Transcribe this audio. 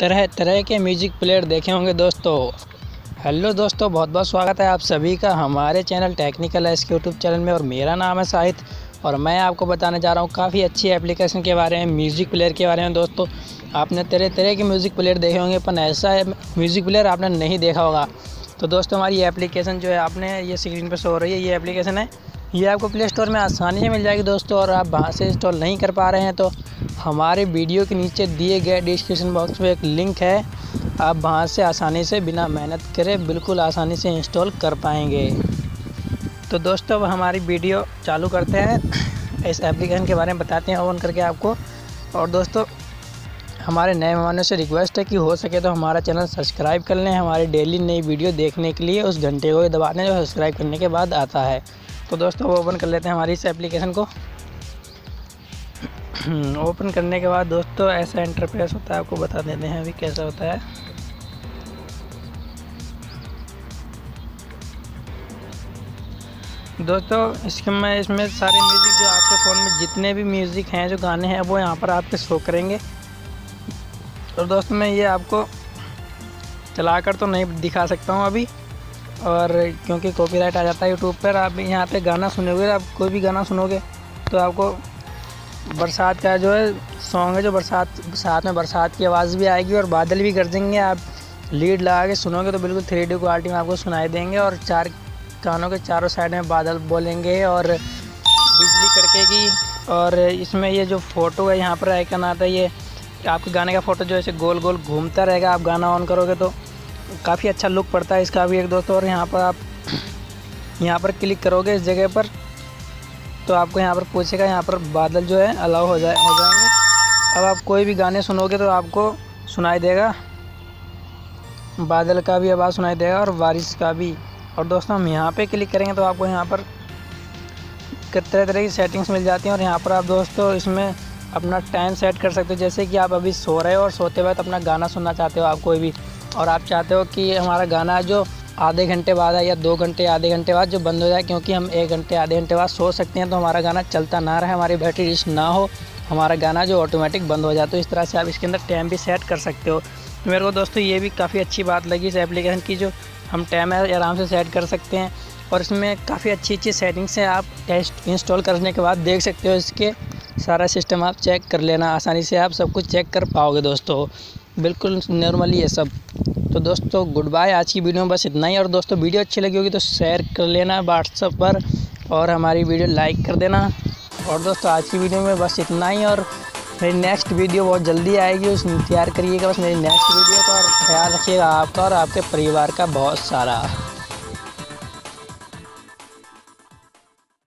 तरह तरह के म्यूज़िक प्लेयर देखे होंगे दोस्तों। हेलो दोस्तों, बहुत बहुत स्वागत है आप सभी का हमारे चैनल टेक्निकल एस के यूट्यूब चैनल में। और मेरा नाम है साहित और मैं आपको बताने जा रहा हूँ काफ़ी अच्छी एप्लीकेशन के बारे में, म्यूज़िक प्लेयर के बारे में। दोस्तों आपने तरह तरह के म्यूज़िक प्लेयर देखे होंगे, पर ऐसा म्यूज़िक प्लेयर आपने नहीं देखा होगा। तो दोस्तों हमारी एप्लीकेशन जो है, आपने ये स्क्रीन पर शो हो रही है, ये एप्लीकेशन है, ये आपको प्ले स्टोर में आसानी से मिल जाएगी दोस्तों। और आप वहाँ से इंस्टॉल नहीं कर पा रहे हैं तो हमारे वीडियो के नीचे दिए गए डिस्क्रिप्शन बॉक्स में एक लिंक है, आप वहाँ से आसानी से बिना मेहनत करे बिल्कुल आसानी से इंस्टॉल कर पाएंगे। तो दोस्तों अब हमारी वीडियो चालू करते हैं, इस एप्लीकेशन के बारे में बताते हैं ऑन करके आपको। और दोस्तों हमारे नए मेहमानों से रिक्वेस्ट है कि हो सके तो हमारा चैनल सब्सक्राइब कर लें हमारे डेली नई वीडियो देखने के लिए। उस घंटे को दबा दें जो सब्सक्राइब करने के बाद आता है। तो दोस्तों ओपन कर लेते हैं हमारी इस एप्लीकेशन को। ओपन करने के बाद दोस्तों ऐसा इंटरफेस होता है, आपको बता देते हैं अभी कैसा होता है। दोस्तों इसमें सारे म्यूज़िक जो आपके फ़ोन में जितने भी म्यूज़िक हैं, जो गाने हैं, वो यहाँ पर आपके शो करेंगे। और दोस्तों मैं ये आपको चलाकर तो नहीं दिखा सकता हूँ अभी, और क्योंकि कॉपीराइट आ जाता है यूट्यूब पर। आप यहाँ पे गाना सुनोगे, आप कोई भी गाना सुनोगे तो आपको बरसात का जो है सॉन्ग है, जो बरसात की आवाज़ भी आएगी और बादल भी गरजेंगे। आप लीड लगा के सुनोगे तो बिल्कुल 3D क्वालिटी में आपको सुनाई देंगे। और चार कानों के चारों साइड में बादल बोलेंगे और बिजली कड़केगी। और इसमें ये जो फ़ोटो है, यहाँ पर आइकन आता है, ये आपके गाने का फ़ोटो जो ऐसे गोल गोल घूमता रहेगा। आप गाना ऑन करोगे तो काफ़ी अच्छा लुक पड़ता है इसका भी एक दोस्तों। और यहाँ पर आप यहाँ पर क्लिक करोगे इस जगह पर तो आपको यहाँ पर पूछेगा, यहाँ पर बादल जो है अलाउ हो जाएंगे। अब आप कोई भी गाने सुनोगे तो आपको सुनाई देगा, बादल का भी आवाज़ सुनाई देगा और बारिश का भी। और दोस्तों हम यहाँ पे क्लिक करेंगे तो आपको यहाँ पर तरह तरह की सेटिंग्स मिल जाती हैं। और यहाँ पर आप दोस्तों इसमें अपना टाइम सेट कर सकते हो, जैसे कि आप अभी सो रहे हो और सोते वक्त अपना गाना सुनना चाहते हो आप कोई भी, और आप चाहते हो कि हमारा गाना जो आधे घंटे बाद है या 2 घंटे आधे घंटे बाद जो बंद हो जाए, क्योंकि हम 1 घंटे आधे घंटे बाद सो सकते हैं तो हमारा गाना चलता ना रहे, हमारी बैटरी रिस्ट ना हो, हमारा गाना जो ऑटोमेटिक बंद हो जाए। तो इस तरह से आप इसके अंदर टाइम भी सेट कर सकते हो। तो मेरे को दोस्तों ये भी काफ़ी अच्छी बात लगी इस एप्लीकेशन की, जो हम टाइम आराम से सेट कर सकते हैं। और इसमें काफ़ी अच्छी सेटिंग्स हैं, आप टेस्ट इंस्टॉल करने के बाद देख सकते हो। इसके सारा सिस्टम आप चेक कर लेना, आसानी से आप सब कुछ चेक कर पाओगे दोस्तों, बिल्कुल नॉर्मली ये सब। तो दोस्तों गुड बाय, आज की वीडियो में बस इतना ही। और दोस्तों वीडियो अच्छी लगी होगी तो शेयर कर लेना व्हाट्सएप पर, और हमारी वीडियो लाइक कर देना। और दोस्तों आज की वीडियो में बस इतना ही, और मेरी नेक्स्ट वीडियो बहुत जल्दी आएगी, उस इंतज़ार करिएगा बस मेरी नेक्स्ट वीडियो का। और ख्याल रखिएगा आपका और आपके परिवार का बहुत सारा।